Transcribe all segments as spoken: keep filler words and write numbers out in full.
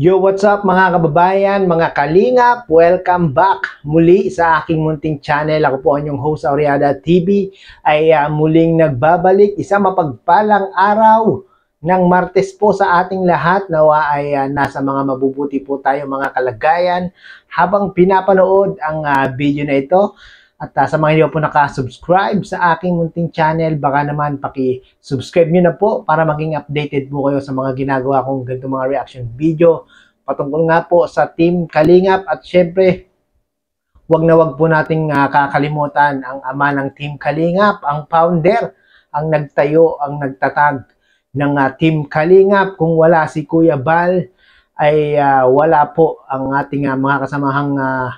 Yo, what's up mga kababayan, mga kalingap? Welcome back muli sa aking munting channel. Ako po ang inyong host, Aureada T V, ay uh, muling nagbabalik. Isa mapagpalang araw ng Martes po sa ating lahat. Nawa ay uh, nasa mga mabubuti po tayo mga kalagayan habang pinapanood ang uh, video na ito. At uh, sa mga hindi po nakasubscribe sa aking munting channel, baka naman paki-subscribe nyo na po para maging updated po kayo sa mga ginagawa kong ganito mga reaction video patungkol nga po sa Team Kalingap. At syempre, wag na wag po nating uh, kakalimutan ang ama ng Team Kalingap, ang founder, ang nagtayo, ang nagtatag ng uh, Team Kalingap. Kung wala si Kuya Val, ay uh, wala po ang ating uh, mga kasamahang uh,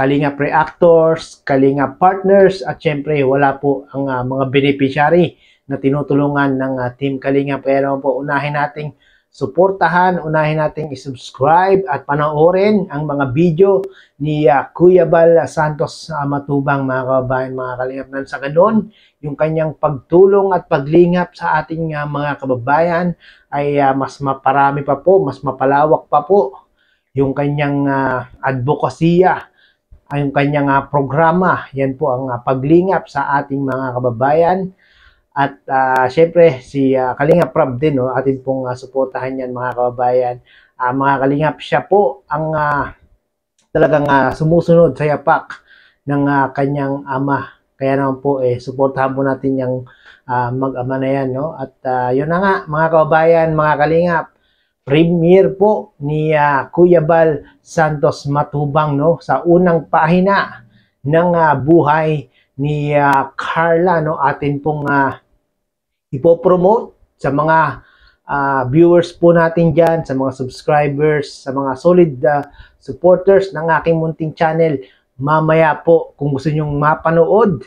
Kalingap Reactors, Kalingap Partners, at syempre wala po ang uh, mga beneficiary na tinutulungan ng uh, Team Kalingap. Pero po, unahin nating suportahan, unahin nating isubscribe at panoorin ang mga video ni uh, Kuya Val Santos uh, Matubang, mga kababayan, mga kalingap. Nang sa ganun, yung kanyang pagtulong at paglingap sa ating uh, mga kababayan ay uh, mas maparami pa po, mas mapalawak pa po yung kanyang uh, advokasya, ang kanyang uh, programa. Yan po ang uh, paglingap sa ating mga kababayan. At uh, syempre si uh, Kalingap Rab din, no? Atin pong uh, suportahan yan mga kababayan. Uh, mga kalingap, siya po ang uh, talagang uh, sumusunod sa yapak ng uh, kanyang ama. Kaya naman po, eh, suportahan po natin yung uh, mag-ama na yan, no? At uh, yun na nga mga kababayan, mga kalingap, premier po ni uh, Kuya Val Santos Matubang, no, sa unang pahina ng uh, buhay ni uh, Carla, no. Atin pong uh, ipopromote sa mga uh, viewers po natin dyan, sa mga subscribers, sa mga solid uh, supporters ng aking munting channel. Mamaya po, kung gusto nyong mapanood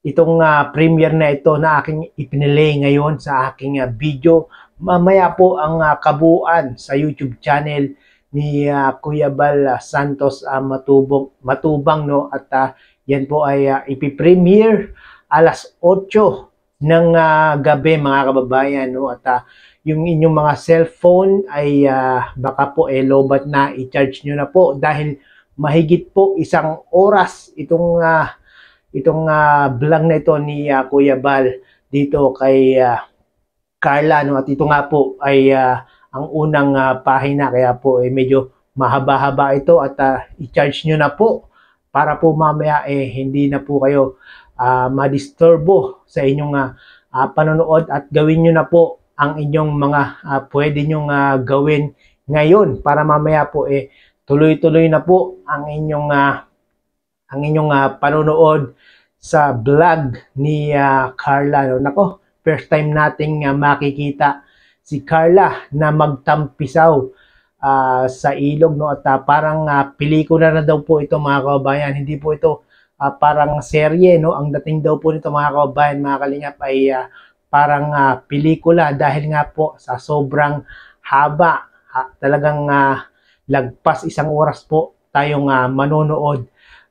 itong uh, premiere na ito na aking ipinilay ngayon sa aking uh, video, mamaya po ang uh, kabuuan sa YouTube channel ni uh, Kuya Val Santos uh, Matubang, Matubang, no? At uh, yan po ay uh, ipipremiere alas otso ng uh, gabi mga kababayan, no? At uh, yung inyong mga cellphone ay uh, baka po eh lobat na, i-charge nyo na po dahil mahigit po isang oras itong uh, itong uh, vlog na ito ni uh, Kuya Val dito kay uh, Carla, no? At ito nga po ay uh, ang unang uh, pahina, kaya po eh, medyo mahaba-haba ito. At uh, i-charge nyo na po para po mamaya eh, hindi na po kayo uh, madisturbo sa inyong uh, uh, panonood. At gawin nyo na po ang inyong mga uh, pwede nyong uh, gawin ngayon para mamaya po eh, tuloy-tuloy na po ang inyong, uh, ang inyong uh, panonood sa vlog ni uh, Carla, no? Nako, first time nating uh, makikita si Carla na magtampisaw uh, sa ilog, no? At uh, parang uh, pelikula na daw po ito mga kababayan. Hindi po ito uh, parang serye, no? Ang dating daw po nito mga kababayan, mga kalingap, ay uh, parang uh, pelikula dahil nga po sa sobrang haba. Ha, talagang uh, lagpas isang oras po tayong uh, manonood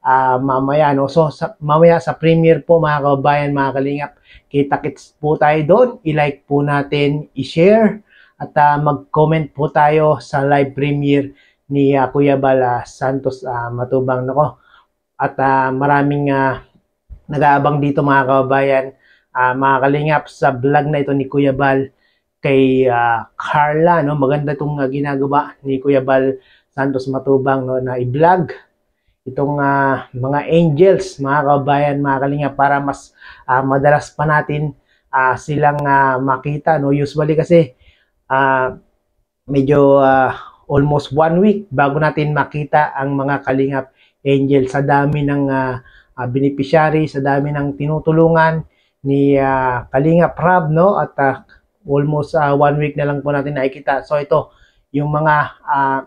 Uh, mamaya, no? So sa, mamaya sa premiere po mga kababayan, mga kalingap, kita-kits po tayo doon. I-like po natin, i-share, at uh, mag-comment po tayo sa live premiere ni uh, Kuya Val Santos uh, Matubang, nako. At uh, maraming uh, nag-aabang dito mga kababayan, uh, mga kalingap, sa vlog na ito ni Kuya Val kay uh, Carla, no? Maganda itong uh, ginagawa ni Kuya Val Santos Matubang, no? Na i-vlog itong uh, mga angels mga kabayan, mga kalinga, para mas uh, madalas pa natin uh, silang uh, makita, no? Usually kasi uh, medyo uh, almost one week bago natin makita ang mga kalingap angels sa dami ng uh, uh, beneficiary, sa dami ng tinutulungan ni uh, Kalingap Rab, no? At uh, almost uh, one week na lang po natin nakikita. So ito yung mga uh,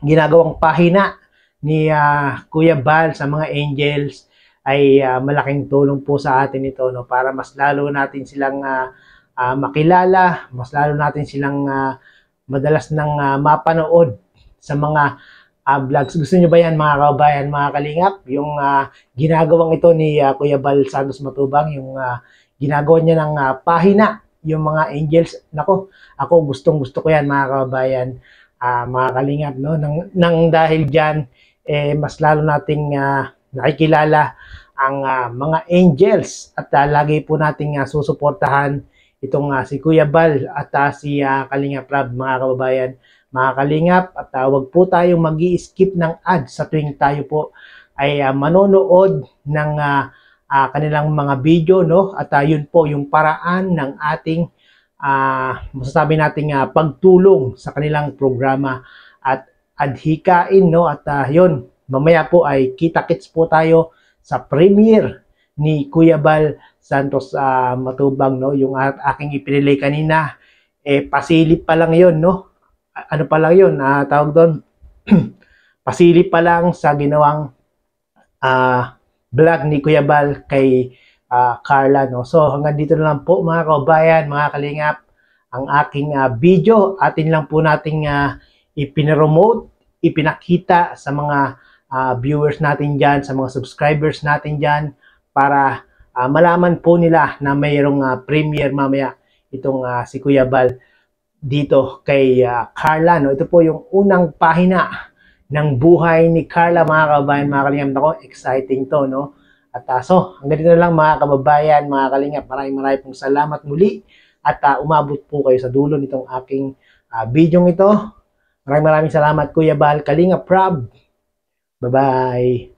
ginagawang pahina ni uh, Kuya Val sa mga angels ay uh, malaking tulong po sa atin ito, no? Para mas lalo natin silang uh, uh, makilala, mas lalo natin silang uh, madalas nang uh, mapanood sa mga uh, vlogs. Gusto nyo ba yan mga kabayan, mga kalingap? Yung uh, ginagawang ito ni uh, Kuya Val Santos Matubang, yung uh, ginagawa niya ng uh, pahina, yung mga angels. Nako, ako gustong gusto ko yan mga kabayan. uh, mga kalingap, no? Nang, nang dahil dyan, eh, mas lalo nating uh, nakikilala ang uh, mga angels at uh, lagi po nating uh, susuportahan itong uh, si Kuya Val at uh, si uh, Kalingap Rab, mga kababayan, mga kalingap, at uh, huwag po tayong mag-i-skip ng ads sa tuwing tayo po ay uh, manonood ng uh, uh, kanilang mga video, no? At uh, yun po yung paraan ng ating uh, masasabi nating uh, pagtulong sa kanilang programa at adhikain, no? At uh, yun, mamaya po ay kita-kits po tayo sa premiere ni Kuya Val Santos uh, Matubang, no? Yung aking ipinilay kanina, eh, pasilip pa lang yun, no? Ano pa lang yun, uh, tawag doon, pasilip pa lang sa ginawang uh, vlog ni Kuya Val kay uh, Carla, no? So hanggang dito na lang po, mga kabayan, mga kalingap, ang aking uh, video, atin lang po nating uh, ipinromote, ipinakita sa mga uh, viewers natin dyan, sa mga subscribers natin dyan, para uh, malaman po nila na mayroong uh, premiere mamaya itong uh, si Kuya Val dito kay uh, Carla, no? Ito po yung unang pahina ng buhay ni Carla, mga kababayan, mga kalingap. Ako, exciting to, no? At uh, so, hanggang dito na lang, mga kababayan, mga kalingap. Maraming maraming pong salamat muli at uh, umabot po kayo sa dulo nitong aking uh, video ito. Maraming maraming salamat, Kuya Val, Kalingap Rab. Bye-bye!